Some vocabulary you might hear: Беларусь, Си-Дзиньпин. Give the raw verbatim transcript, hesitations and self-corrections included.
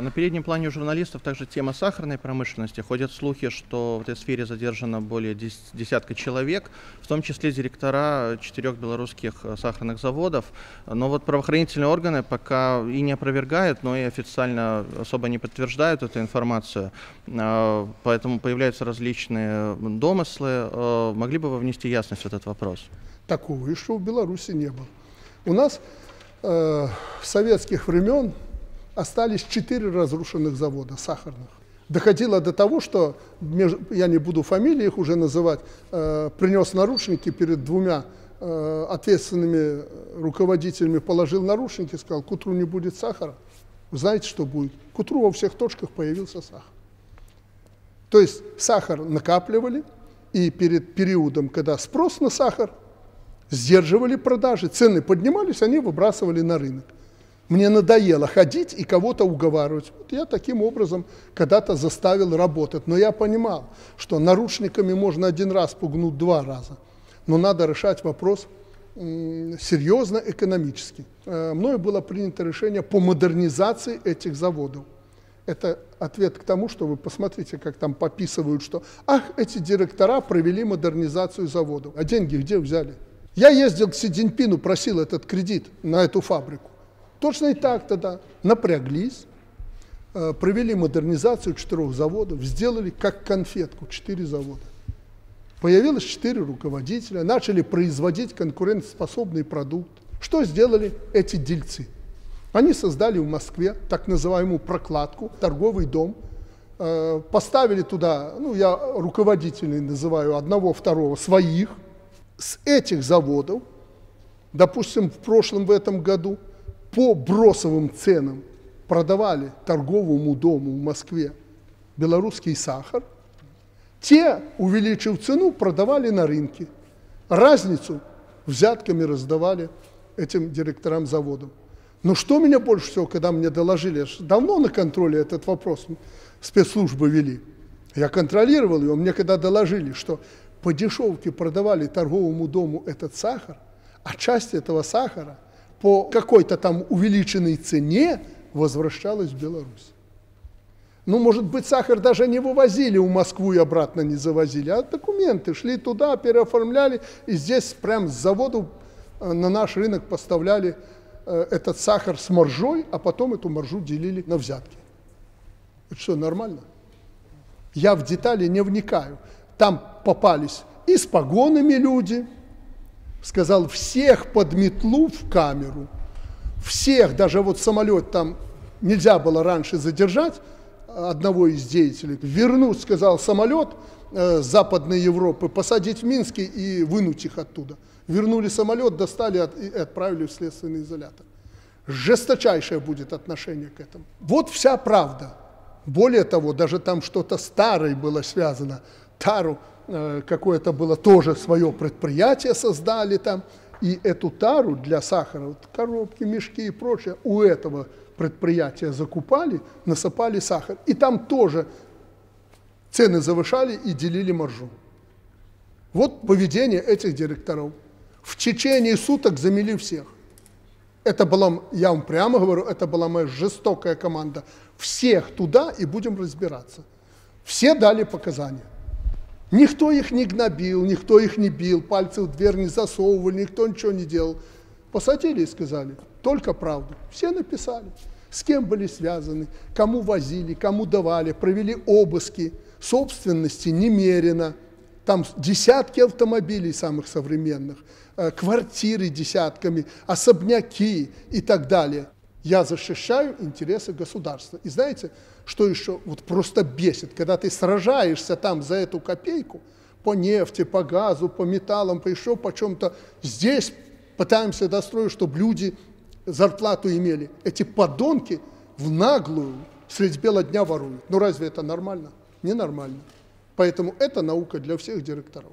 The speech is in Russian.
На переднем плане у журналистов также тема сахарной промышленности. Ходят слухи, что в этой сфере задержано более десятка человек, в том числе директора четырех белорусских сахарных заводов. Но вот правоохранительные органы пока и не опровергают, но и официально особо не подтверждают эту информацию. Поэтому появляются различные домыслы. Могли бы вы внести ясность в этот вопрос? Такого еще в Беларуси не было. У нас э, с советских времен остались четыре разрушенных завода сахарных. Доходило до того, что, я не буду фамилии их уже называть, э, принес наручники перед двумя э, ответственными руководителями, положил наручники, сказал, к утру не будет сахара. Вы знаете, что будет? К утру во всех точках появился сахар. То есть сахар накапливали, и перед периодом, когда спрос на сахар, сдерживали продажи, цены поднимались, они выбрасывали на рынок. Мне надоело ходить и кого-то уговаривать. Вот я таким образом когда-то заставил работать. Но я понимал, что наручниками можно один раз пугнуть два раза. Но надо решать вопрос серьезно экономически. Мною было принято решение по модернизации этих заводов. Это ответ к тому, что вы посмотрите, как там пописывают, что «Ах, эти директора провели модернизацию заводов». А деньги где взяли? Я ездил к Си-Дзиньпину, просил этот кредит на эту фабрику. Точно и так тогда напряглись, провели модернизацию четырех заводов, сделали как конфетку четыре завода. Появилось четыре руководителя, начали производить конкурентоспособный продукт. Что сделали эти дельцы? Они создали в Москве так называемую прокладку, торговый дом, поставили туда, ну я руководителей называю одного, второго, своих, с этих заводов, допустим, в прошлом, в этом году, по бросовым ценам продавали торговому дому в Москве белорусский сахар, те, увеличив цену, продавали на рынке. Разницу взятками раздавали этим директорам заводов. Но что меня больше всего, когда мне доложили, я же давно на контроле этот вопрос спецслужбы вели, я контролировал его, мне когда доложили, что по дешевке продавали торговому дому этот сахар, а часть этого сахара по какой-то там увеличенной цене возвращалась в Беларусь. Ну, может быть, сахар даже не вывозили в Москву и обратно не завозили, а документы шли туда, переоформляли, и здесь прям с завода на наш рынок поставляли этот сахар с маржой, а потом эту маржу делили на взятки. Это что, нормально? Я в детали не вникаю. Там попались и с погонами люди, сказал, всех под метлу в камеру, всех, даже вот самолет там нельзя было раньше задержать, одного из деятелей, вернуть, сказал, самолет э, с Западной Европы, посадить в Минске и вынуть их оттуда. Вернули самолет, достали от, и отправили в следственный изолятор. Жесточайшее будет отношение к этому. Вот вся правда. Более того, даже там что-то старое было связано. Тару э, какое-то было тоже свое предприятие создали там. И эту тару для сахара, вот коробки, мешки и прочее, у этого предприятия закупали, насыпали сахар. И там тоже цены завышали и делили маржу. Вот поведение этих директоров. В течение суток замели всех. Это была, я вам прямо говорю, это была моя жестокая команда. Всех туда и будем разбираться. Все дали показания. Никто их не гнобил, никто их не бил, пальцы в дверь не засовывал, никто ничего не делал. Посадили и сказали, только правду. Все написали, с кем были связаны, кому возили, кому давали, провели обыски, собственности немерено. Там десятки автомобилей самых современных, квартиры десятками, особняки и так далее. Я защищаю интересы государства. И знаете, что еще вот просто бесит, когда ты сражаешься там за эту копейку по нефти, по газу, по металлам, по еще по чем-то. Здесь пытаемся достроить, чтобы люди зарплату имели. Эти подонки в наглую средь бела дня воруют. Ну разве это нормально? Ненормально. Поэтому это наука для всех директоров.